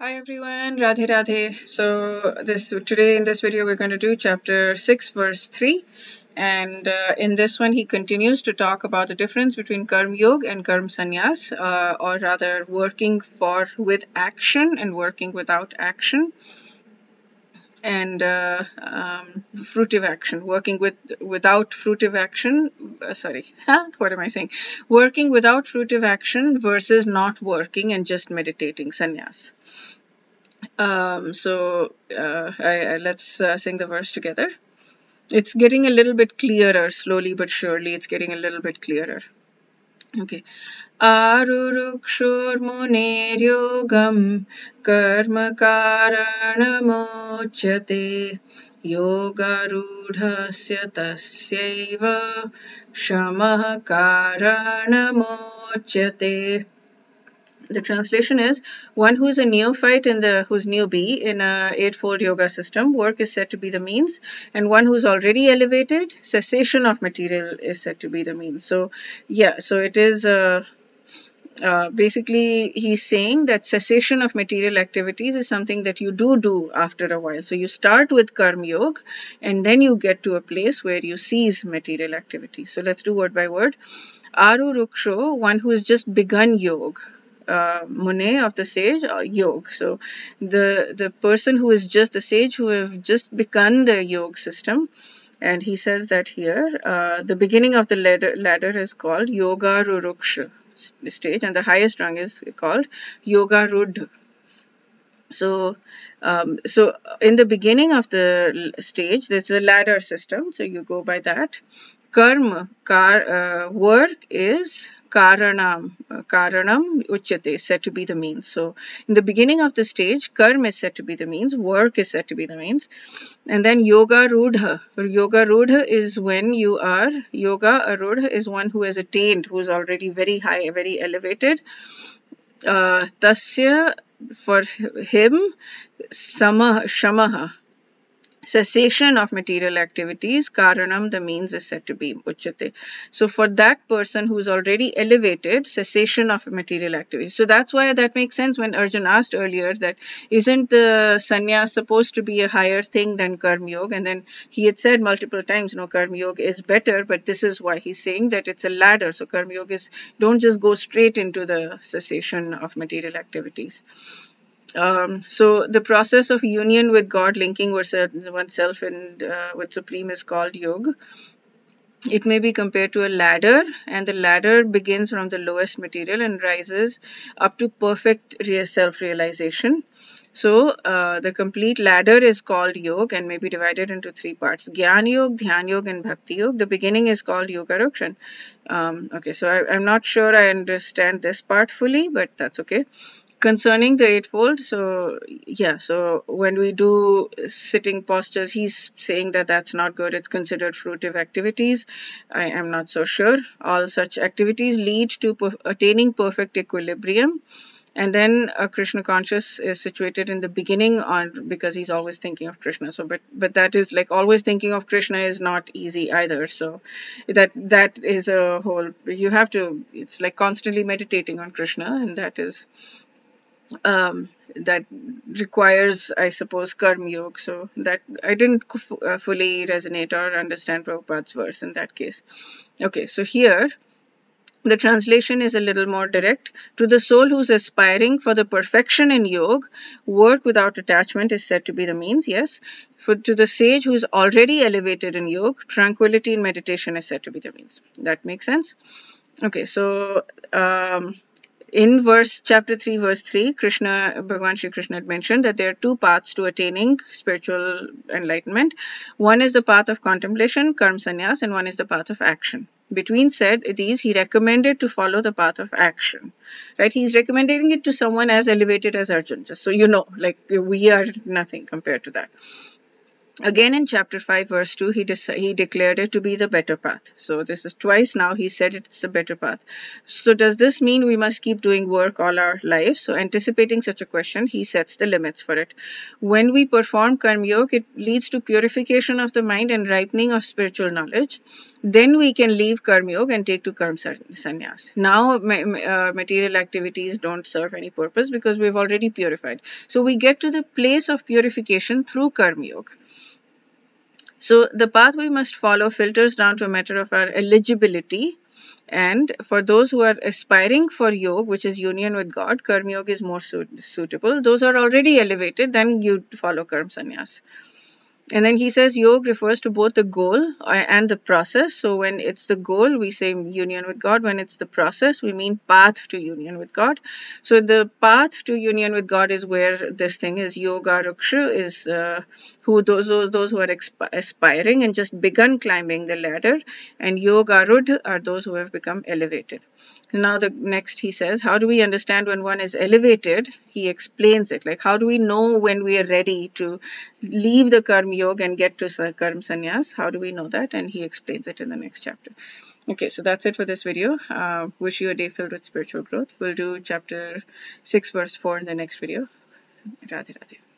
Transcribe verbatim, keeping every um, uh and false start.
Hi everyone, Radhe Radhe. So this today in this video we're going to do chapter six verse three, and uh, in this one he continues to talk about the difference between karma yoga and karma sannyas, uh, or rather working for with action and working without action, and uh, um, fruitive action, working with without fruitive action, uh, sorry, what am I saying? Working without fruitive action versus not working and just meditating, sannyas. Um, so uh, I, I, let's uh, sing the verse together. It's getting a little bit clearer, slowly but surely. It's getting a little bit clearer. Okay. Arurukshu muner yogam karma karanamochyate yogarudhasya tasyaiva shamah karanamochyate. The translation is, one who is a neophyte in the who's newbie in a eightfold yoga system, work is said to be the means, and one who's already elevated, cessation of material is said to be the means. So yeah, so it is uh, uh, basically he's saying that cessation of material activities is something that you do do after a while. So you start with karma yoga, and then you get to a place where you cease material activities. So let's do word by word. Aruruksho, one who has just begun yoga. Uh, Mune of the sage, uh, yog. So the the person who is just the sage who have just begun the yog system, and he says that here uh, the beginning of the ladder, ladder is called Yogarurukshu stage, and the highest rung is called Yogarudha. So, um, so in the beginning of the stage, there's a ladder system. So you go by that. Karma, kar, uh, work is karanam, karanam uchyate, said to be the means. So in the beginning of the stage, karma is said to be the means, work is said to be the means. And then yogarudha, yogarudha is when you are, yogarudha is one who has attained, who is already very high, very elevated. Uh, tasya, for him, samah, shamaha, cessation of material activities, karanam, the means is said to be, uchyate. So for that person who is already elevated, cessation of material activities. So that's why that makes sense when Arjuna asked earlier that isn't the sannyas supposed to be a higher thing than karma yoga? And then he had said multiple times, no, karma yoga is better, but this is why he's saying that it's a ladder. So karma yoga is, don't just go straight into the cessation of material activities. Um, so the process of union with God, linking oneself and uh, with Supreme, is called yoga. It may be compared to a ladder, and the ladder begins from the lowest material and rises up to perfect self-realization. So uh, the complete ladder is called yoga and may be divided into three parts: Gyan Yog, Dhyan Yog, and Bhakti Yog. The beginning is called Yogarurukshu. Um, okay, so I, I'm not sure I understand this part fully, but that's okay. Concerning the eightfold, so yeah, so when we do sitting postures, he's saying that that's not good. It's considered fruitive activities. I am not so sure. All such activities lead to per attaining perfect equilibrium. And then uh, Krishna conscious is situated in the beginning on because he's always thinking of Krishna. So, but but that is like always thinking of Krishna is not easy either. So that that is a whole, you have to, it's like constantly meditating on Krishna, and that is um that requires, I suppose, karma yoga. So that I didn't uh, fully resonate or understand Prabhupada's verse in that case. Okay, so here the translation is a little more direct. To the soul who's aspiring for the perfection in yoga, work without attachment is said to be the means. Yes, for to the sage who's already elevated in yoga, tranquility in meditation is said to be the means. That makes sense. Okay, so um in verse chapter three, verse three, Krishna, Bhagavan Sri Krishna had mentioned that there are two paths to attaining spiritual enlightenment. One is the path of contemplation, karma sannyas, and one is the path of action. Between said these, he recommended to follow the path of action. Right? He's recommending it to someone as elevated as Arjuna. Just so you know, like we are nothing compared to that. Again in chapter five, verse two, he, de he declared it to be the better path. So this is twice now he said it's the better path. So does this mean we must keep doing work all our lives? So anticipating such a question, he sets the limits for it. When we perform karma yoga, it leads to purification of the mind and ripening of spiritual knowledge. Then we can leave karma yoga and take to karma sannyas. Now uh, material activities don't serve any purpose because we've already purified. So we get to the place of purification through karma yoga. So the path we must follow filters down to a matter of our eligibility. And for those who are aspiring for yoga, which is union with God, karma yoga is more su suitable. Those are already elevated, then you follow karma sannyas. And then he says yoga refers to both the goal and the process. So when it's the goal, we say union with God. When it's the process, we mean path to union with God. So the path to union with God is where this thing is. Yogarurukshu is uh, who those, those those who are aspiring and just begun climbing the ladder, and Yogarudha are those who have become elevated. Now the next he says, how do we understand when one is elevated? He explains it, like how do we know when we are ready to leave the karma yoga and get to karma sannyas? How do we know that? And he explains it in the next chapter. Okay, so that's it for this video. Uh, wish you a day filled with spiritual growth. We'll do chapter six verse four in the next video. Radhe Radhe.